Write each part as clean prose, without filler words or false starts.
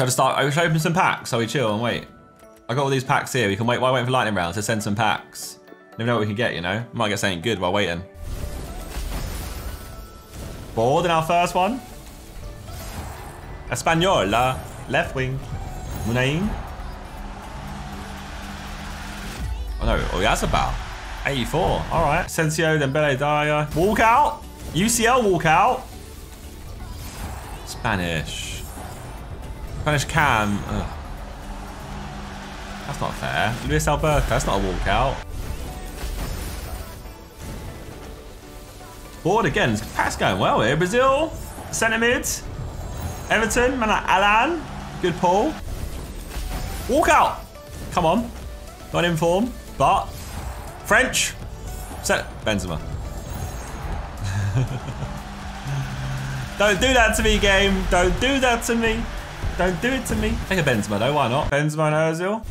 I open some packs, so we chill and wait. I got all these packs here. We can wait while waiting for lightning rounds to send some packs. Never know what we can get, you know? Might get something good while waiting. Board in our first one. Espanola, left wing. Munain. Oh no, oh that's about 84. All right. Sensio, Dembele, Dyer. Walkout. UCL walkout. Spanish. Spanish Cam. Ugh. That's not fair. Luis Alberto, that's not a walkout. Board again. Pack's going well here. Brazil, centre mid. Everton, man like Alan. Good pull. Walkout. Come on. Not in form, but French. Set Benzema. Don't do that to me, game. Don't do that to me. Don't do it to me. Take a Benzema though, why not? Benzema and Ozil.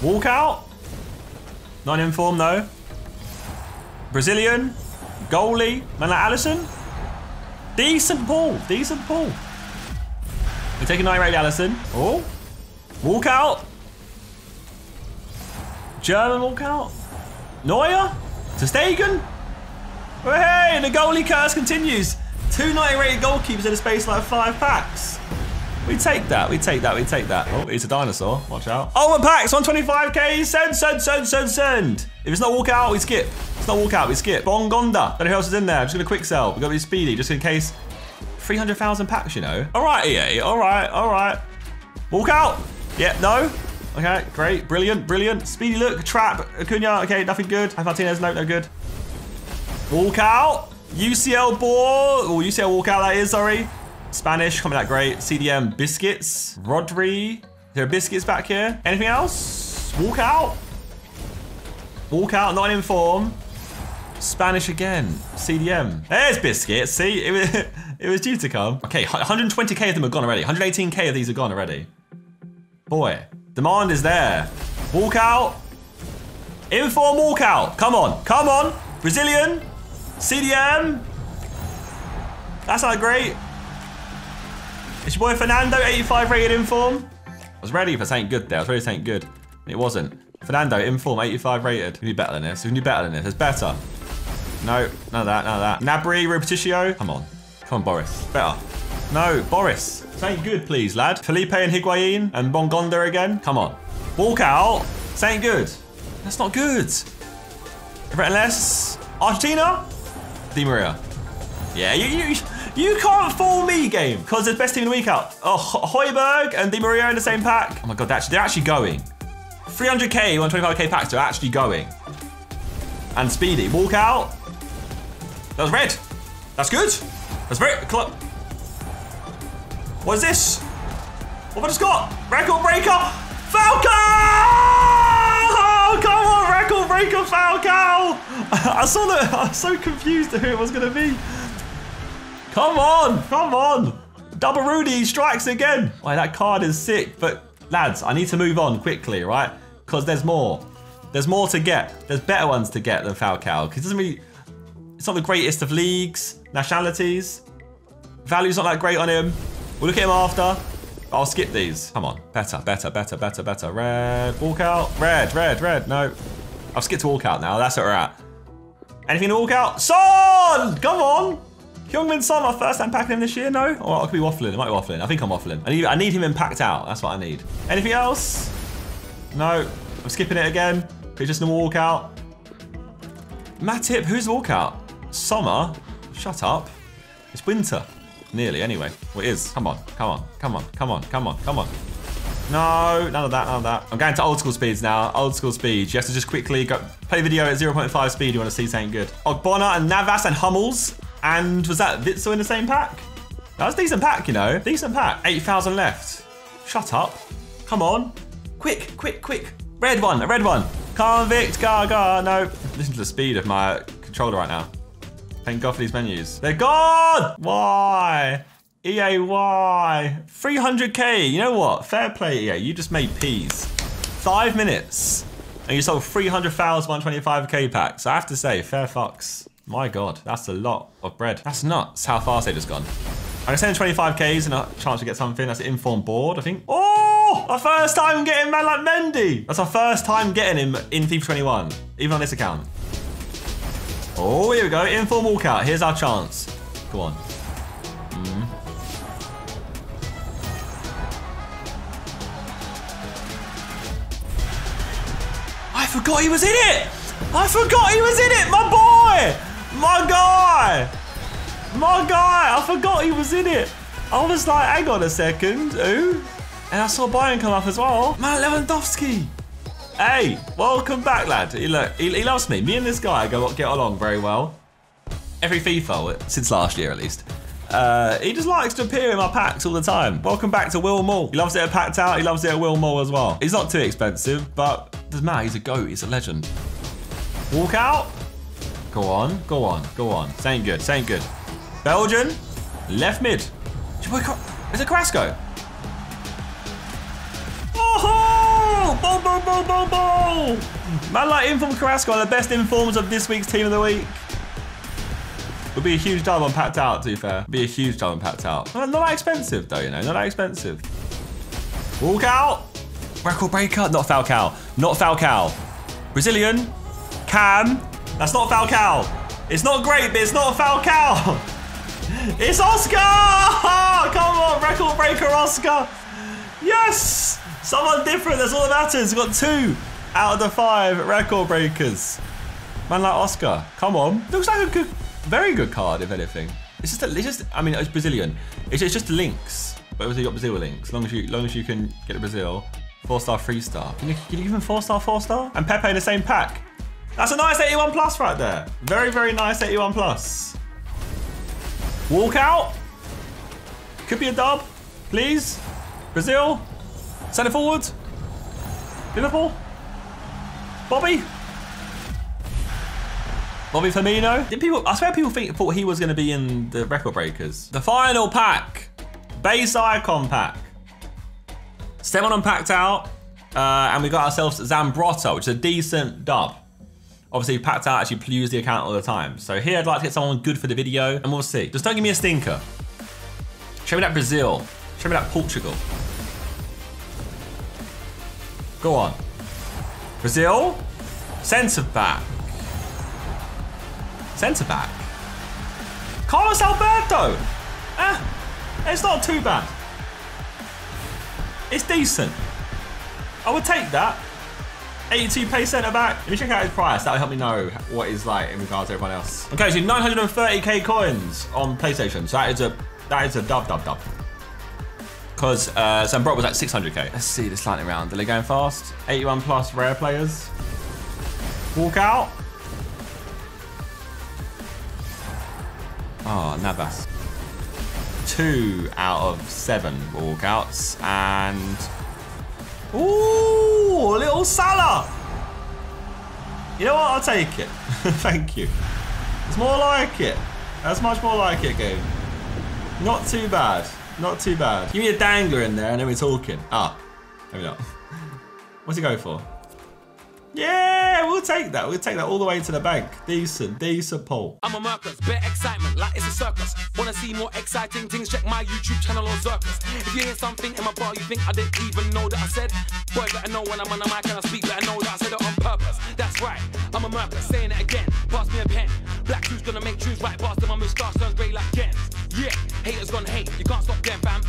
Walkout. Not in form though. Brazilian. Goalie. Man like Allison. Decent ball. Decent ball. We're taking 9-rated Allison. Oh. Walkout. German walkout. Neuer. To Stegen. Hey, the goalie curse continues. Two 9-rated goalkeepers in a space like 5 packs. We take that, we take that, we take that. Oh, he's a dinosaur, watch out. Oh, and packs, 125k, send. If it's not walkout, we skip. If it's not walkout, we skip. Bongonda, don't know who else is in there. I'm just gonna quick sell. We've got to be speedy, just in case. 300,000 packs, you know. All right, EA, all right. Walkout, yeah, no. Okay, great, brilliant. Speedy look, trap, Acuna, okay, nothing good. Martinez, no good. Walkout, UCL ball. Oh, UCL walkout that is, sorry. Spanish, coming out great. CDM, Biscuits. Rodri. Is there biscuits back here? Anything else? Walkout. Walkout, not in form. Spanish again. CDM. There's biscuits. See, it was due to come. Okay, 120k of them are gone already. 118k of these are gone already. Boy, demand is there. Walkout. Inform walkout. Come on, come on. Brazilian. CDM. That's not great. It's your boy Fernando, 85 rated in form. I was ready for something good there. I was ready for something good. It wasn't. Fernando, in form, 85 rated. We can do better than this. We can do better than this. It's better. No, none of that. Nabry, Repeticio. Come on. Come on, Boris. Better. No, Boris. Something good, please, lad. Felipe and Higuain and Bongonda again. Come on. Walk out. Something good. That's not good. Unless Argentina? Di Maria. Yeah, you can't fool me, game, because it's best team in the week out. Oh, Højbjerg and Di Maria in the same pack. Oh my God, they're actually going. 300k, 125k packs are actually going. And Speedy, walk out. That was red. That's good. That's very, what is this? What have I just got? Record breaker, Falcao! Oh, come on, record breaker, Falcao! I saw that, I was so confused at who it was gonna be. Come on, come on. Double Rudy strikes again. Why, that card is sick, but lads, I need to move on quickly, right? Because there's more. There's more to get. There's better ones to get than Falcao. Because it doesn't really, it's not the greatest of leagues, nationalities. Value's not that great on him. We'll look at him after. I'll skip these. Come on, better. Red, walkout, red, no. I've skipped walkout now, that's what we're at. Anything to walkout? Son, come on. Heung-min Son, our first time packing him this year, no? Or I could be waffling, I might be waffling. I think I'm waffling. I need him in packed out, that's what I need. Anything else? No, I'm skipping it again. It's just a walkout. Mattip, who's walkout? Summer? Shut up. It's winter. Nearly, anyway. Well, it is. Come on. No, none of that. I'm going to old school speeds now. Old school speeds. You have to just quickly go play video at 0.5 speed. You want to see something good. Ogbonna and Navas and Hummels. And was that Witzel in the same pack? That was a decent pack, you know. Decent pack. 8,000 left. Shut up. Come on. Quick. Red one. Convict, Gaga. No. Listen to the speed of my controller right now. Thank God for these menus. They're gone! Why? EA, why? 300k. You know what? Fair play, EA. You just made peas. 5 minutes. And you sold 300,000 125k packs. I have to say, fair fucks. My God, that's a lot of bread. That's nuts how fast they just gone. I'm going to send 25Ks and a chance to get something. That's an informed board, I think. Oh, our first time getting a man like Mendy. That's our first time getting him in FIFA 21, even on this account. Oh, here we go. Informed walkout. Here's our chance. Go on. I forgot he was in it. I forgot he was in it. My boy. My guy. My guy, I forgot he was in it. I was like, hang on a second, who? And I saw Bayern come up as well. Man, Lewandowski. Hey, welcome back, lad. Look, he loves me. Me and this guy get along very well. Every FIFA, since last year at least. He just likes to appear in my packs all the time. Welcome back to Will Mall. He loves it at Packed Out. He loves it at Will Mall as well. He's not too expensive, but doesn't matter. He's a goat. He's a legend. Walk out. Go on, go on, go on. Saying good, saying good. Belgian, left mid. Is it Carrasco? Oh, boom, boom, boom, boom, boom. Man like informed Carrasco are the best informs of this week's team of the week. Would be a huge dub on Packed Out, to be fair. Be a huge dub on Packed Out. Not that expensive though, you know, not that expensive. Walk out. Record breaker, not Falcao, not Falcao. Brazilian, Cam, that's not Falcao. It's not great, but it's not Falcao. It's Oscar! Oh, come on, record breaker Oscar. Yes! Someone different, that's all that matters. We've got 2 out of the 5 record breakers. Man like Oscar, come on. Looks like a good, very good card, if anything. It's just, I mean, it's Brazilian. It's just links, but obviously you got Brazil links. As long as you can get to Brazil. 4-star, 3-star. Can you give him 4-star, 4-star? And Pepe in the same pack. That's a nice 81 plus right there. Very, very nice 81 plus. Walk out. Could be a dub, please. Brazil. Send it forward. Liverpool. Bobby. Bobby Firmino. I swear people thought he was going to be in the record breakers. The final pack. Base icon pack. Step on and Packed Out. And we got ourselves Zambrotta, which is a decent dub. Obviously, Packed Out actually use the account all the time. So here, I'd like to get someone good for the video, and we'll see. Just don't give me a stinker. Show me that Brazil. Show me that Portugal. Go on. Brazil. Centre back. Centre back. Carlos Alberto. It's not too bad. It's decent. I would take that. 82p centre back. Let me check out his price. That'll help me know what he's like in regards to everyone else. Okay, so 930k coins on PlayStation. So that is a dub. Because Zambrotta was like 600k. Let's see this lightning round. Are they going fast? 81 plus rare players. Walk out. Oh, Navas. 2 out of 7 walkouts and. Ooh, a little Salah. You know what? I'll take it. Thank you. It's more like it. That's much more like it, game. Not too bad. Not too bad. Give me a dangler in there and then we're talking. Ah, maybe not. What's he go for? Yeah, we'll take that. We'll take that all the way to the bank. Decent, decent poll. I'm a Mercus, bit excitement, like it's a circus. Wanna see more exciting things? Check my YouTube channel or circus. If you hear something in my bar you think I didn't even know that I said, boy, better know when I'm on the mic and I speak, better know that I said it on purpose. That's right, I'm a Mercus, saying it again. Pass me a pen. Black shoes gonna make shoes right past them. My moustache turns grey like Ken. Yeah, haters gonna hate. You can't stop them, fam.